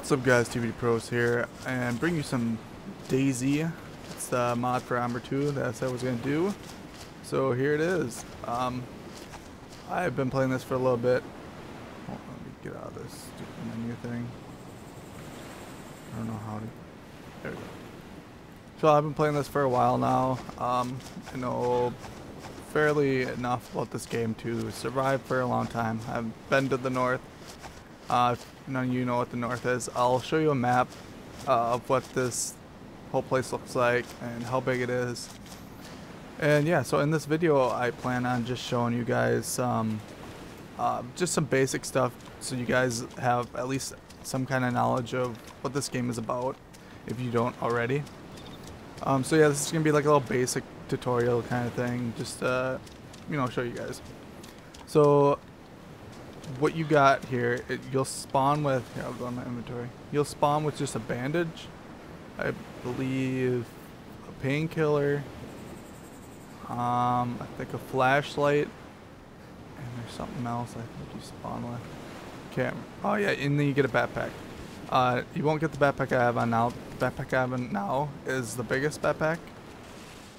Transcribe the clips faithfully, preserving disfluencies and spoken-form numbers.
What's up guys, T V Pros here, and bring you some Daisy. It's the mod for Amber Two that I said I was going to do. So here it is. Um, I've been playing this for a little bit. Hold on, let me get out of this stupid menu thing. I don't know how to... There we go. So I've been playing this for a while now. Um, I know fairly enough about this game to survive for a long time. I've been to the north. Uh, if none of you know what the north is, I'll show you a map uh, of what this whole place looks like and how big it is. And yeah, so in this video I plan on just showing you guys um, uh, just some basic stuff so you guys have at least some kind of knowledge of what this game is about if you don't already. Um, so yeah, this is going to be like a little basic tutorial kind of thing, just uh, you know, show you guys. So what you got here, it, you'll spawn with, here, I'll go on my inventory, you'll spawn with just a bandage, I believe a painkiller, um, I think a flashlight, and there's something else I think you spawn with, can't remember. Oh yeah, and then you get a backpack. Uh, you won't get the backpack I have on now. The backpack I have on now is the biggest backpack.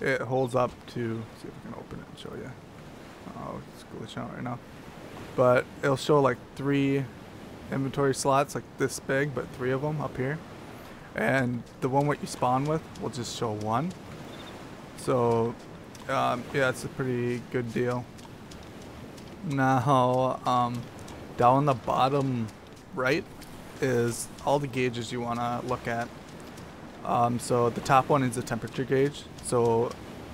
It holds up to, let's see if I can open it and show you. Oh, it's glitching out right now. But it'll show like three inventory slots, like this big, but three of them up here. And the one what you spawn with will just show one. So, um, yeah, it's a pretty good deal. Now, um, down the bottom right is all the gauges you want to look at. Um, so the top one is the temperature gauge. So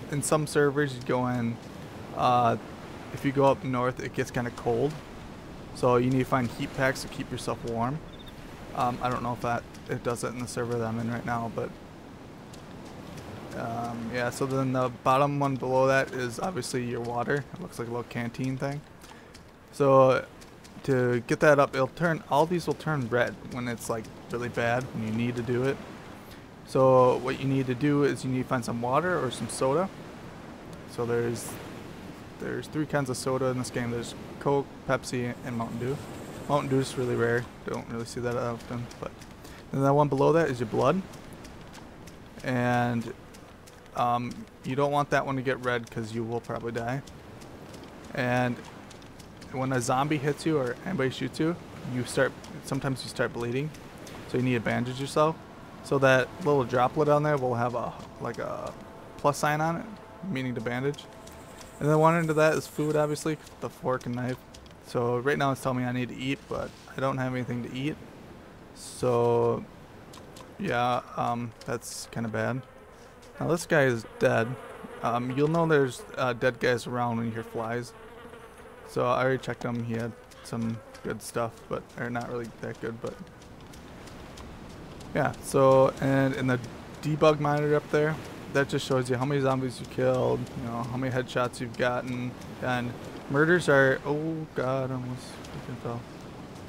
in some servers, you go in... Uh, If you go up north, it gets kind of cold, so you need to find heat packs to keep yourself warm. Um, I don't know if that it does it in the server that I'm in right now, but um, yeah. So then the bottom one below that is obviously your water. It looks like a little canteen thing. So to get that up, it'll turn all these will turn red when it's like really bad and you need to do it. So what you need to do is you need to find some water or some soda. So there's. There's three kinds of soda in this game. There's Coke, Pepsi, and Mountain Dew. Mountain Dew is really rare. Don't really see that often. But then that one below that is your blood. And um, you don't want that one to get red because you will probably die. And when a zombie hits you or anybody shoots you, you start. Sometimes you start bleeding. So you need to bandage yourself. So that little droplet on there will have a like a plus sign on it, meaning to bandage. And then one under that is food, obviously, the fork and knife. So right now it's telling me I need to eat, but I don't have anything to eat. So yeah, um, that's kind of bad. Now this guy is dead. Um, you'll know there's uh, dead guys around when you hear flies. So I already checked him. He had some good stuff, but or not really that good, but yeah. So and in the debug monitor up there. That just shows you how many zombies you killed, you know, how many headshots you've gotten, and murders are, oh god, I almost freaking fell.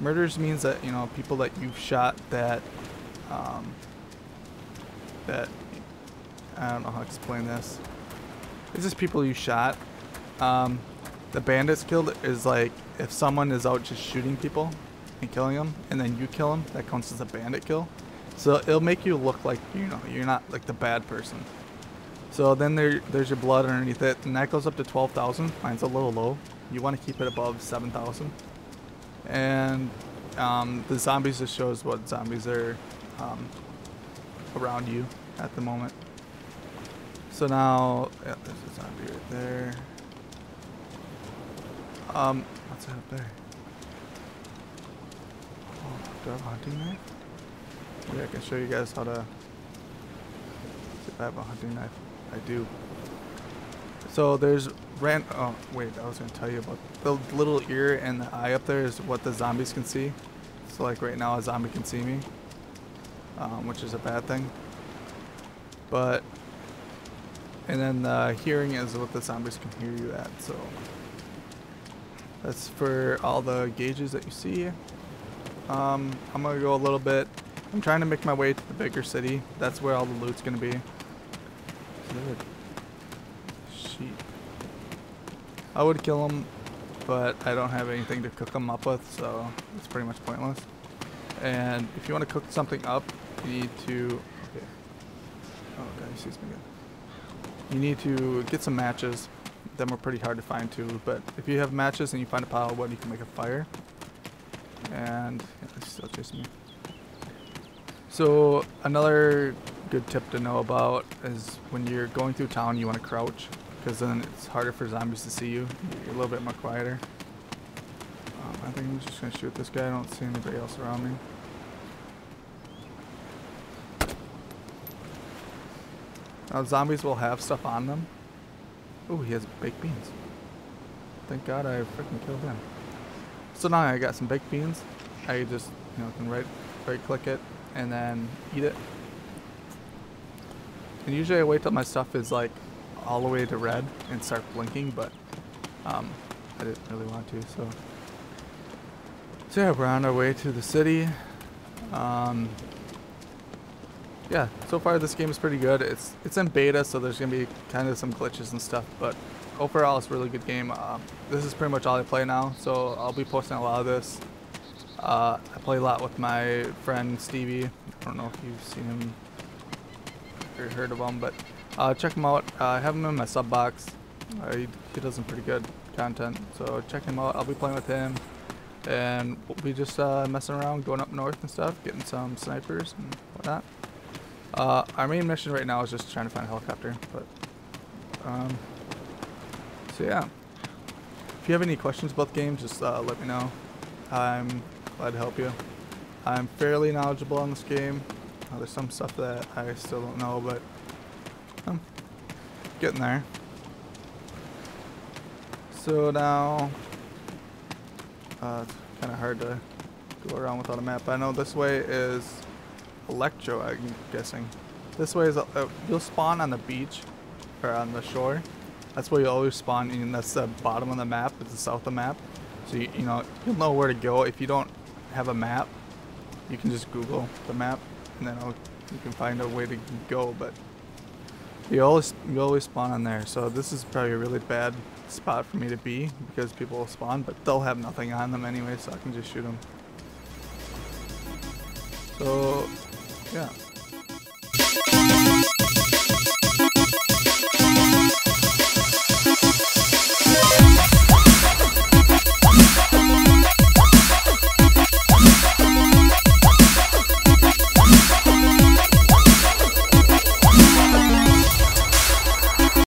Murders means that, you know, people that you've shot that, um, that, I don't know how to explain this. It's just people you shot. Um, the bandits killed is like, if someone is out just shooting people and killing them, and then you kill them, that counts as a bandit kill. So it'll make you look like, you know, you're not like the bad person. So then there, there's your blood underneath it, and that goes up to twelve thousand. Mine's a little low. You want to keep it above seven thousand. And um, the zombies just shows what zombies are um, around you at the moment. So now, yeah, there's a zombie right there. Um, what's that up there? Oh, do I have a hunting knife? Maybe I can show you guys how to. I have a hunting knife. I do. So there's ran. Oh wait, I was gonna tell you about the little ear and the eye up there is what the zombies can see. So like right now a zombie can see me, um, which is a bad thing. But and then the hearing is what the zombies can hear you at. So that's for all the gauges that you see. Um, I'm gonna go a little bit. I'm trying to make my way to the bigger city. That's where all the loot's gonna be. Sheep. I would kill them, but I don't have anything to cook them up with, so it's pretty much pointless. And if you want to cook something up, you need to... Okay. Oh, God, you see, it's been good. You need to get some matches. Them are pretty hard to find, too. But if you have matches and you find a pile of wood, you can make a fire. And... Yeah, it's still chasing me. So, another good tip to know about is when you're going through town, you want to crouch. Because then it's harder for zombies to see you. You're a little bit more quieter. Um, I think I'm just going to shoot this guy. I don't see anybody else around me. Now, zombies will have stuff on them. Ooh, he has baked beans. Thank God I freaking killed him. So now I got some baked beans. I just, you know, can right, right click it and then eat it. And usually I wait till my stuff is like all the way to red and start blinking, but um, I didn't really want to. So, so yeah, we're on our way to the city. Um, Yeah, so far this game is pretty good. It's it's in beta, so there's going to be kind of some glitches and stuff, but overall it's a really good game. Uh, this is pretty much all I play now, so I'll be posting a lot of this. Uh, I play a lot with my friend Stevie. I don't know if you've seen him or heard of him, but uh, check him out. Uh, I have him in my sub box. Uh, he, he does some pretty good content, so check him out. I'll be playing with him, and we'll be just uh, messing around, going up north and stuff, getting some snipers and whatnot. Uh, our main mission right now is just trying to find a helicopter, but, um, so yeah, if you have any questions about the game, just, uh, let me know. I'm glad to help you. I'm fairly knowledgeable on this game. Uh, there's some stuff that I still don't know, but I'm getting there. So now, uh, it's kind of hard to go around without a map. I know this way is... Electro, I'm guessing. This way is a, uh, you'll spawn on the beach or on the shore. That's where you always spawn, and that's the bottom of the map. It's the south of the map, so you, you know you'll know where to go. If you don't have a map, you can just Google the map, and then I'll, you can find a way to go. But you always you always spawn on there. So this is probably a really bad spot for me to be because people will spawn, but they'll have nothing on them anyway, so I can just shoot them. So. Yeah.